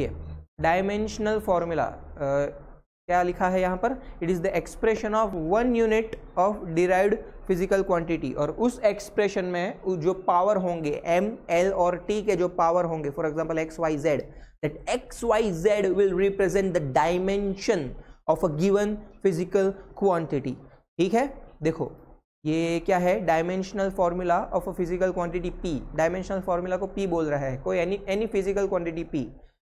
Dimensional formula क्या लिखा है यहाँ पर, it is the expression of one unit of derived physical quantity, और उस एक्सप्रेशन में जो पावर होंगे m, l और t के जो पावर होंगे, for example x, y, z, that x, y, z will represent the dimension of a given physical quantity. ठीक है, देखो ये क्या है, dimensional formula of a physical quantity p, dimensional formula को p बोल रहा है कोई, any physical quantity p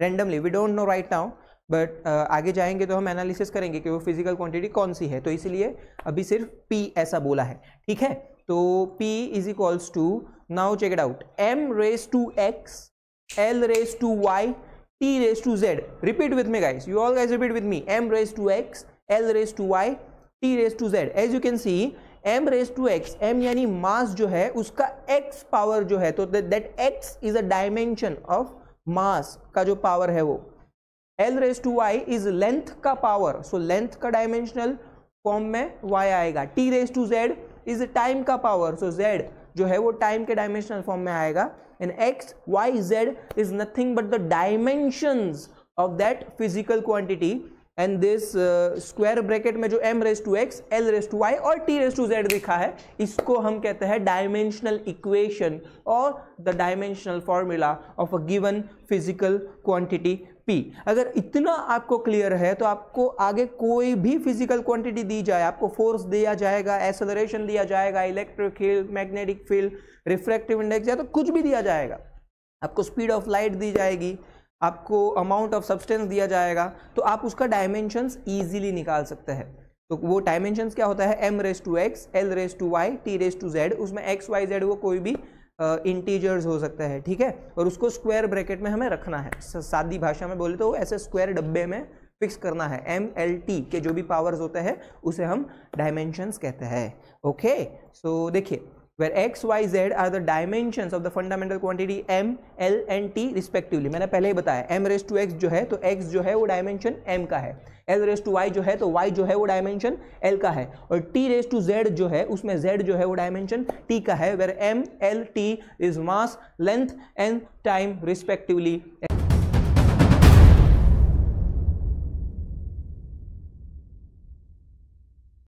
randomly, we don't know right now, but आगे जाएंगे तो हम एनालिसिस करेंगे कि वो फिजिकल क्वांटिटी कौन सी है, तो इसीलिए अभी सिर्फ p ऐसा बोला है। ठीक है, तो p is equals to, now check it out, m raise to x, l raise to y, t raise to z। Repeat with me guys, you all guys repeat with me, m raise to x, l raise to y, t raise to z। As you can see m raise to x, m यानी मास जो है उसका x power जो है, तो that x is a dimension of mass का जो power है वो। L raise to y is length का पावर, सो लेंथ का डायमेंशनल फॉर्म में y आएगा। t raise to z is time का पावर, सो z जो है वो टाइम के डायमेंशनल फॉर्म में आएगा। And x, y, z is nothing but the dimensions of that physical quantity, and this square bracket में जो m raise to x, l raise to y और t raise to z लिखा है, इसको हम कहते हैं डायमेंशनल इक्वेशन और the dimensional formula of a given physical quantity P। अगर इतना आपको क्लियर है तो आपको आगे कोई भी फिजिकल क्वांटिटी दी जाए, आपको फोर्स दिया जाएगा, एक्सेलरेशन दिया जाएगा, electric field, magnetic field, refractive index, या तो कुछ भी दिया जाएगा, आपको स्पीड ऑफ लाइट दी जाएगी, आपको अमाउंट ऑफ सब्सटेंस दिया जाएगा, तो आप उसका डायमेंशंस ईजिली निकाल सकते हैं। तो वो डायमेंशंस क्या होता है, M raise to x, L raise to Y, T raise to Z, उसमें एक्स, वाई, जेड वो कोई भी इंटीजर्स हो सकता है। ठीक है, और उसको स्क्वायर ब्रैकेट में हमें रखना है, सादी भाषा में बोले तो ऐसे स्क्वायर डब्बे में फिक्स करना है। एम, एल, टी के जो भी पावर्स होते हैं उसे हम डायमेंशंस कहते हैं। ओके, सो देखिए, where x, Y, Z are the dimensions of the fundamental quantity M, L and T respectively. मैंने पहले ही बताया, एम रेज टू एक्स जो है तो एक्स जो है वो डायमेंशन एम का है, एल रेज टू वाई जो है तो वाई जो है वो डायमेंशन एल का है, और टी रेज टू जेड जो है उसमें जेड जो है वो डायमेंशन टी का है, where M, L, T is mass, length and time respectively.